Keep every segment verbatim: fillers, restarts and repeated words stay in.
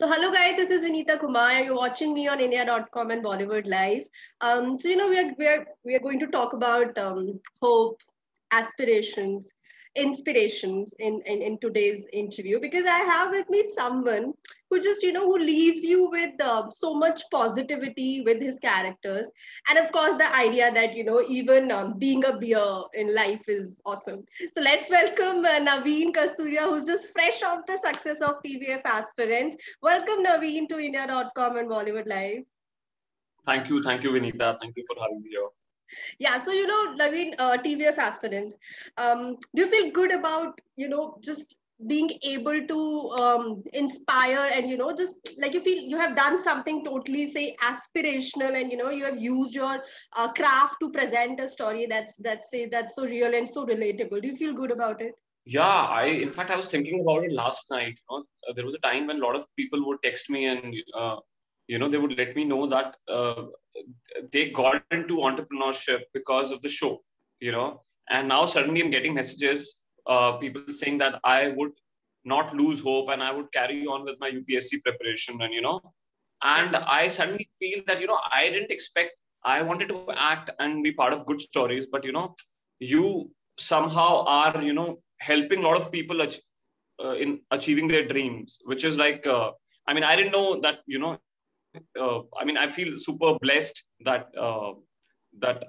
So hello guys, this is Vinita Kumar. You're watching me on India dot com and Bollywood Live. Um, so you know we are we are we are going to talk about um, hope, aspirations, inspirations in, in in today's interview, because I have with me someone who just you know who leaves you with uh, so much positivity with his characters, and of course the idea that you know even um, being a beer in life is awesome. So let's welcome uh, Naveen Kasturia, who's just fresh off the success of T V F Aspirants. Welcome Naveen to India dot com and Bollywood Live. Thank you, thank you Vinita, thank you for having me here. Yeah, so you know, Naveen, uh, T V F Aspirants, um, do you feel good about, you know, just being able to um, inspire and, you know, just like you feel you have done something totally, say, aspirational, and, you know, you have used your uh, craft to present a story that's, that's, say, that's so real and so relatable. Do you feel good about it? Yeah, I, in fact, I was thinking about it last night. You know, there was a time when a lot of people would text me and, uh, you know, they would let me know that uh, they got into entrepreneurship because of the show, you know, and now suddenly I'm getting messages, uh, people saying that I would not lose hope and I would carry on with my U P S C preparation and, you know, and I suddenly feel that, you know, I didn't expect, I wanted to act and be part of good stories, but, you know, you somehow are, you know, helping a lot of people ach- uh, in achieving their dreams, which is like, uh, I mean, I didn't know that, you know, Uh, I mean, I feel super blessed that uh, that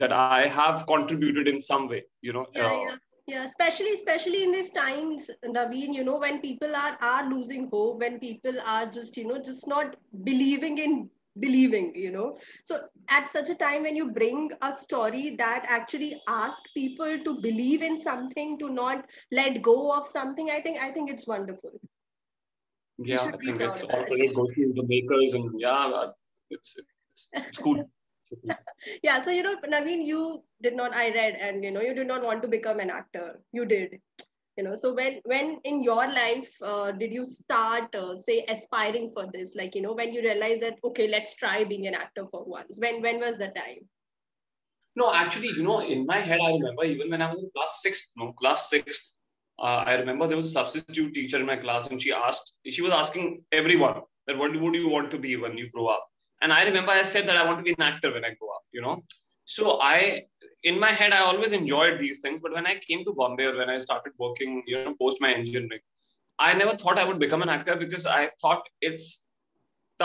that I have contributed in some way, you know. Yeah, uh, yeah. yeah. Especially, especially in these times, Naveen, you know, when people are are losing hope, when people are just, you know, just not believing in believing, you know. So at such a time when you bring a story that actually asks people to believe in something, to not let go of something, I think I think it's wonderful. Yeah, I think it's all credit goes to the makers, and yeah, it's it's, it's cool. Yeah, so you know, Naveen, you did not. I read, and you know, you did not want to become an actor. You did, you know. So when when in your life uh, did you start, uh, say, aspiring for this? Like you know, when you realized that okay, let's try being an actor for once. When when was the time? No, actually, you know, in my head, I remember even when I was in class sixth. No, class sixth. Uh, I remember there was a substitute teacher in my class, and she asked, she was asking everyone that what would you want to be when you grow up? And I remember I said that I want to be an actor when I grow up, you know? So I, in my head, I always enjoyed these things. But when I came to Bombay, or when I started working, you know, post my engineering, I never thought I would become an actor, because I thought it's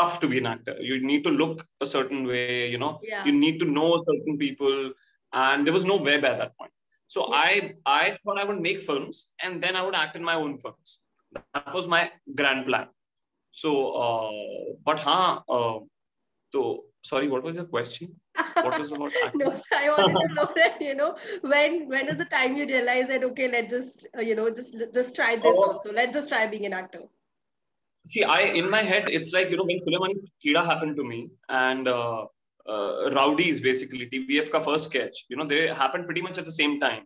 tough to be an actor. You need to look a certain way, you know, yeah. You need to know certain people, and there was no web at that point. So I, I thought I would make films and then I would act in my own films. That was my grand plan. So, uh, but huh, uh, so, sorry, what was your question? What was about acting? No, so I wanted to know that, you know, when, when is the time you realize that, okay, let's just, uh, you know, just, just try this oh. also. Let's just try being an actor. See, I, in my head, it's like, you know, when Suleiman Kida happened to me, and, uh, Uh, Roadies, basically T V F ka first sketch, you know, they happened pretty much at the same time.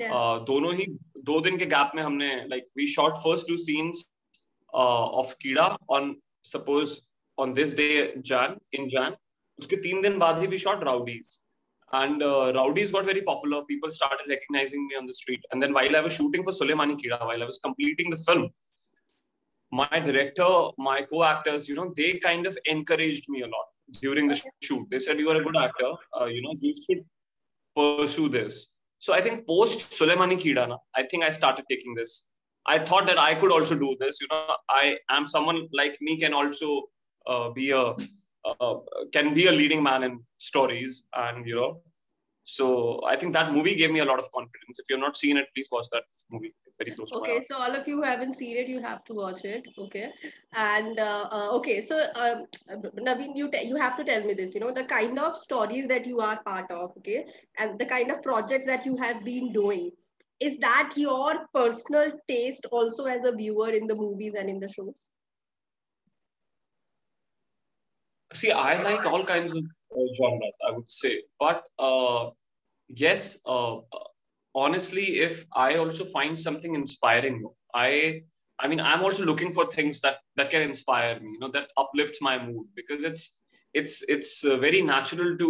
Yeah. Uh, dono hi do din ke gap mein humne, like we shot first two scenes uh, of Kida on suppose on this day Jan in Jan. Uske teen din baad hi we shot Roadies, and uh, Roadies got very popular. People started recognizing me on the street. And then while I was shooting for Suleimani Kida, while I was completing the film, my director, my co-actors, you know, they kind of encouraged me a lot. During the shoot, they said, you are a good actor, uh, you know, you should pursue this. So I think post Suleimani Kida, I think I started taking this. I thought that I could also do this. You know, I am someone like me can also uh, be a, uh, can be a leading man in stories. And, you know, so I think that movie gave me a lot of confidence. If you've not seen it, please watch that movie. Very close to my heart. Okay, so all of you who haven't seen it, you have to watch it. Okay, and uh, uh, okay, so um, Naveen, you you have to tell me this. You know, the kind of stories that you are part of, okay, and the kind of projects that you have been doing, is that your personal taste also as a viewer in the movies and in the shows? See, I like all kinds of uh, genres, I would say, but uh, yes. Uh, Honestly, if I also find something inspiring, I I mean, I'm also looking for things that, that can inspire me, you know, that uplifts my mood, because it's it's it's very natural to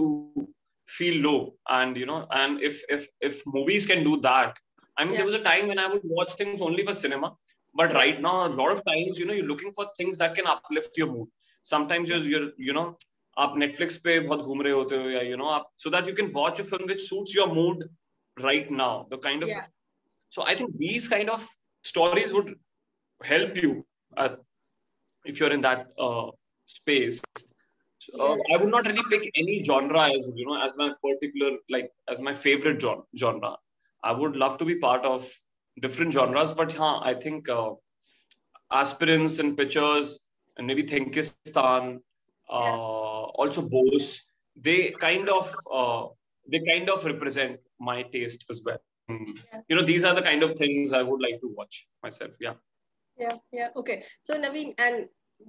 feel low. And, you know, and if if if movies can do that, I mean, yeah. There was a time when I would watch things only for cinema, But right now, a lot of times, you know, you're looking for things that can uplift your mood. Sometimes you're, you're you know, आप Netflix पे बहुत घूम रहे होते हो या you know आप so that you can watch a film which suits your mood right now. The kind of yeah. so I think these kind of stories would help you at, if you're in that uh, space. So, uh, I would not really pick any genre as you know as my particular like as my favorite genre. I would love to be part of different genres, but हाँ, I think uh, aspirants and pitchers and maybe Thinkistan. Uh, yeah. Also Bose, they kind of uh, they kind of represent my taste as well. Yeah. You know, these are the kind of things I would like to watch myself. Yeah. Yeah. Yeah. Okay. So Naveen, and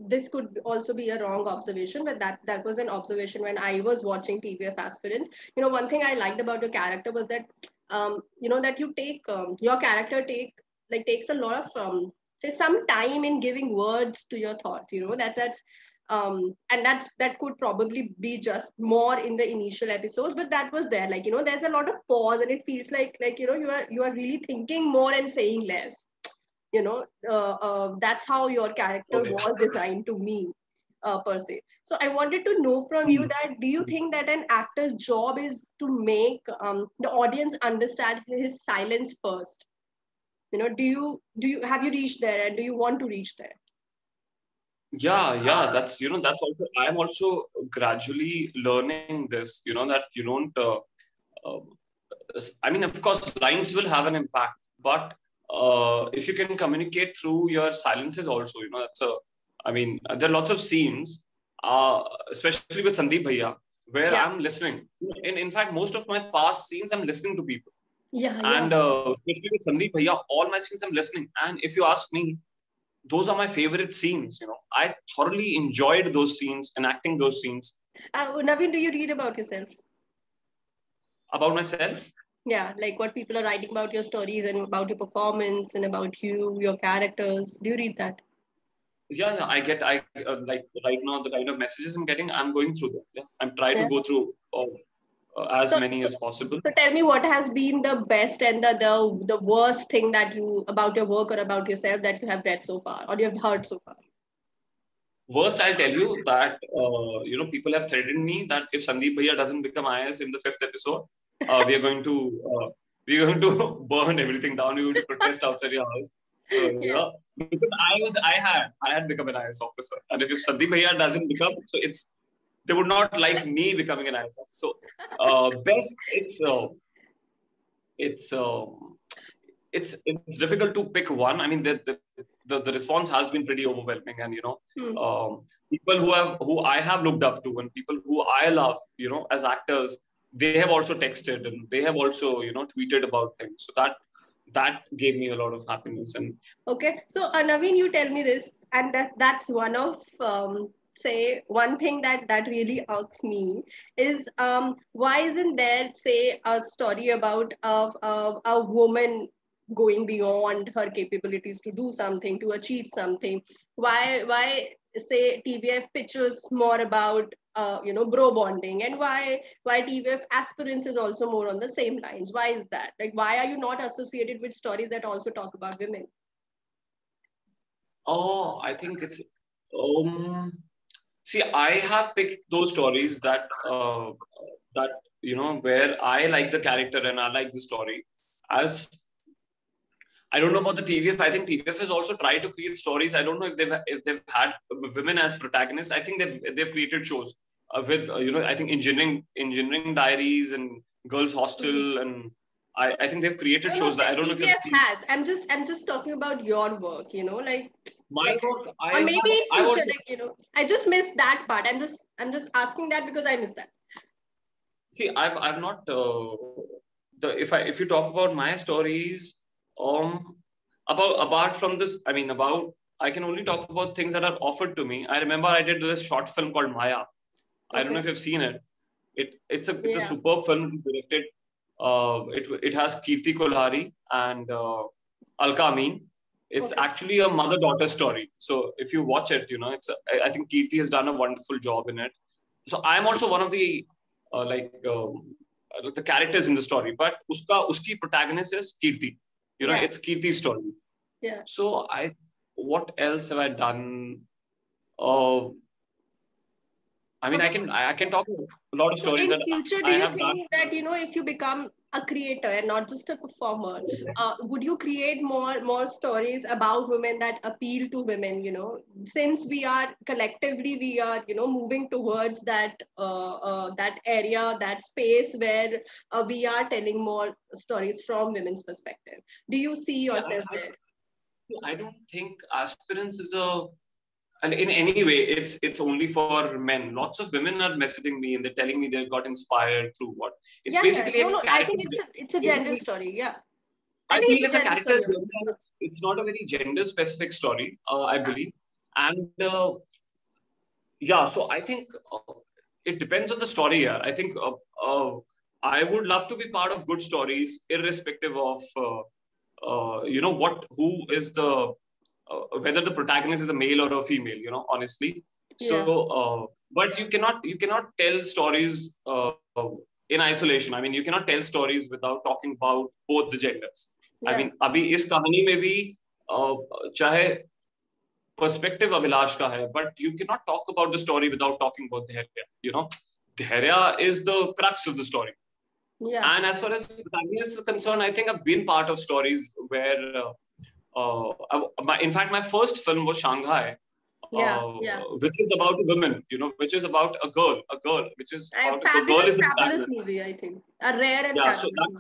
this could also be a wrong observation, but that that was an observation when I was watching T V F Aspirants. You know, one thing I liked about your character was that um, you know that you take um, your character take like takes a lot of um, say some time in giving words to your thoughts. You know that that's. Um, and that's that could probably be just more in the initial episodes, but that was there. Like you know, there's a lot of pause, and it feels like like you know you are you are really thinking more and saying less. You know, uh, uh, that's how your character okay. was designed to me, uh, per se. So I wanted to know from you that do you think that an actor's job is to make um, the audience understand his silence first? You know, do you do you have you reached there, and do you want to reach there? Yeah, yeah, that's, you know, that's also, I'm also gradually learning this, you know, that you don't, uh, uh, I mean, of course, lines will have an impact, but uh, if you can communicate through your silences also, you know, that's a, I mean, there are lots of scenes, uh, especially with Sandeep Bhaiya, where yeah. I'm listening. And in fact, most of my past scenes, I'm listening to people. Yeah. And yeah. Uh, especially with Sandeep Bhaiya, all my scenes, I'm listening. And if you ask me, those are my favorite scenes, you know. I thoroughly enjoyed those scenes and acting those scenes. Uh, Naveen, do you read about yourself? About myself? Yeah, like what people are writing about your stories and about your performance and about you, your characters. Do you read that? Yeah, yeah. I get, I uh, like right now the kind of messages I'm getting, I'm going through them. Yeah? I'm trying yeah. to go through all, uh, as so, many so, as possible. So tell me what has been the best and the, the the worst thing that you about your work or about yourself that you have read so far or you have heard so far. Worst, I'll tell you that uh, you know people have threatened me that if Sandeep Bhaiya doesn't become I A S in the fifth episode, uh, we are going to uh, we are going to burn everything down. We are going to protest outside your house. So, yeah. Because I was I had I had become an I A S officer, and if Sandeep Bhaiya doesn't become, so it's. They would not like me becoming an I A S. So uh, best, it's uh, it's uh, it's it's difficult to pick one. I mean, the the, the, the response has been pretty overwhelming, and you know, hmm. um, people who have who I have looked up to and people who I love, you know, as actors, they have also texted and they have also you know tweeted about things. So that that gave me a lot of happiness. And okay, so uh, Naveen, you tell me this, and that that's one of. Um... Say one thing that that really irks me is um, why isn't there say a story about a, a, a woman going beyond her capabilities to do something, to achieve something? Why why say T V F Pitchers more about uh, you know bro bonding, and why why T V F Aspirants is also more on the same lines? Why is that? Like why are you not associated with stories that also talk about women? Oh, I think it's um. See, I have picked those stories that, uh, that you know, where I like the character and I like the story. As I don't know about the T V F. I think T V F has also tried to create stories. I don't know if they've if they've had women as protagonists. I think they've they've created shows uh, with uh, you know I think engineering engineering diaries and girls hostel and I, I think they've created no, shows no, that I don't T V F know. T V F has. I'm just I'm just talking about your work. You know, like. My work, I, or maybe in future, I also, like, you know, I just missed that part. I'm just, I'm just asking that because I missed that. See, I've, I've not. Uh, the if I, if you talk about my stories, um, about apart from this, I mean, about I can only talk about things that are offered to me. I remember I did this short film called Maya. Okay. I don't know if you've seen it. It, it's a, it's yeah. a superb film directed. Uh, it, it has Kirti Kulhari and uh, Alka Amin. It's okay. actually a mother-daughter story. So if you watch it, you know, it's. A, I think Kirti has done a wonderful job in it. So I'm also one of the uh, like um, the characters in the story, but uska uski protagonist is Kirti. You know, yeah. it's Kirti's story. Yeah. So I what else have I done? Uh, I mean, okay. I can I can talk a lot of stories. So in that future, I, do I you think done. that, you know, if you become a creator and not just a performer, uh, would you create more more stories about women that appeal to women? You know, since we are collectively, we are you know moving towards that uh, uh, that area, that space where uh, we are telling more stories from women's perspective. Do you see yourself yeah, I, there? I don't think Aspirants is a, and in any way, it's it's only for men. Lots of women are messaging me and they're telling me they got inspired through what. It's yeah, basically yeah. No, a no, I think it's a, it's a general story, yeah. I, I think, think it's, it's a character. It's not a very gender-specific story, uh, I believe. And uh, yeah, so I think uh, it depends on the story here. I think uh, uh, I would love to be part of good stories, irrespective of, uh, uh, you know, what, who is the, Uh, whether the protagonist is a male or a female, you know, honestly. Yeah. So, uh, but you cannot you cannot tell stories uh, in isolation. I mean, you cannot tell stories without talking about both the genders. Yeah. I mean, abhi is kahani mein bhi, uh, chahe perspective Abhilash ka hai, but you cannot talk about the story without talking about Dhairya. You know, Dhairya is the crux of the story. Yeah. And as far as protagonist is concerned, I think I've been part of stories where. Uh, Uh, my, in fact, my first film was Shanghai, yeah, uh, yeah. which is about a woman, you know, which is about a girl, a girl, which is a fabulous, fabulous movie, I think. A rare and yeah, fabulous so that,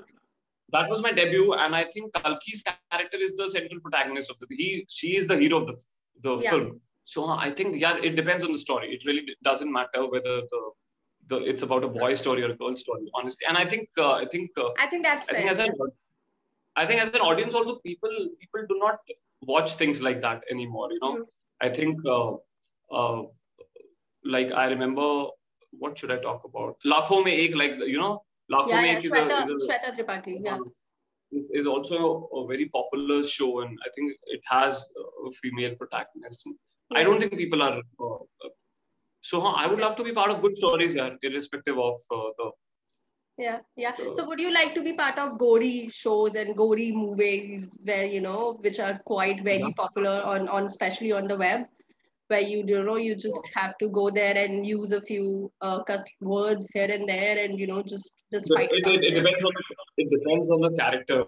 that was my debut, and I think Kalki's character is the central protagonist of the he. She is the hero of the the yeah. film. So I think yeah, it depends on the story. It really doesn't matter whether the the it's about a boy story or a girl story, honestly. And I think uh, I think uh, I think that's I fair. think as I I think as an audience also, people people do not watch things like that anymore, you know. Mm. I think, uh, uh, like, I remember, what should I talk about? Lakho Mein Ek, like, you know, Lakho yeah, Mein Ek yeah, is, Shweta, a, is, a, Tripathi, yeah. um, is, is also a very popular show, and I think it has a female protagonist. Yeah. I don't think people are... Uh, so, huh, I would okay. love to be part of good stories, yeah, irrespective of uh, the... Yeah, yeah. So would you like to be part of gory shows and gory movies where, you know, which are quite very yeah. popular on, on, especially on the web, where you, you know, you just have to go there and use a few uh, cuss words here and there and, you know, just, just fight. It, it, it, depends on, it depends on the character.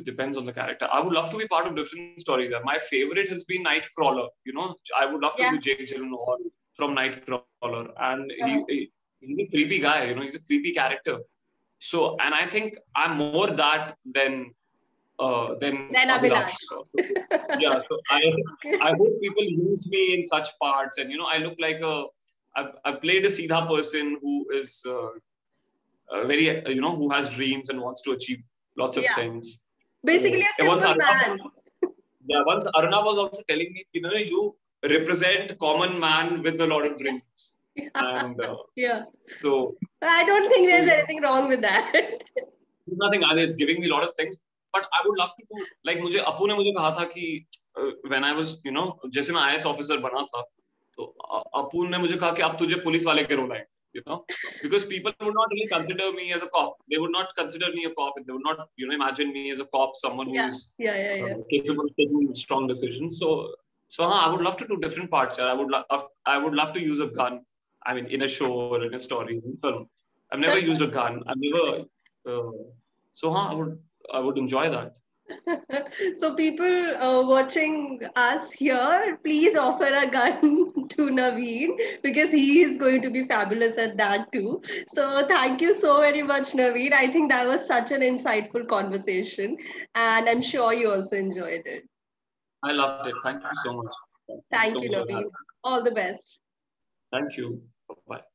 It depends on the character. I would love to be part of different stories. My favorite has been Nightcrawler, you know. I would love yeah. to do Jake Gyllenhaal from Nightcrawler. And uh-huh. he, he, he's a creepy guy, you know, he's a creepy character. So, and I think I'm more that than uh, than Abhilash. Yeah, so I okay. I hope people use me in such parts, and you know I look like a I've, I've played a Seedha person who is uh, uh, very uh, you know who has dreams and wants to achieve lots of yeah. things. Basically, so, a simple Aruna, man. Yeah, once Aruna was also telling me, you know, you represent common man with a lot of dreams. Yeah. And, uh, yeah. So I don't think there's anything wrong with that. There's nothing. It's giving me a lot of things, but I would love to do. Like, मुझे अपू ने मुझे कहा था कि when I was, you know, जैसे मैं I A S officer बना था, तो अपू ने मुझे कहा कि अब तुझे पुलिस वाले के रोल आएंगे, you know, because people would not really consider me as a cop. They would not consider me a cop. They would not, you know, imagine me as a cop, someone who's yeah. Yeah, yeah, yeah. Uh, capable of taking strong decisions. So, so हाँ, I would love to do different parts. I would love, I would love to use a gun. I mean, in a show or in a story, in a film. I've never used a gun. I've never. Uh, so, huh, I would, I would enjoy that. So, people uh, watching us here, please offer a gun to Naveen, because he is going to be fabulous at that too. So, thank you so very much, Naveen. I think that was such an insightful conversation, and I'm sure you also enjoyed it. I loved it. Thank you so much. Thank, thank you, so much Naveen. All the best. Thank you. Bye.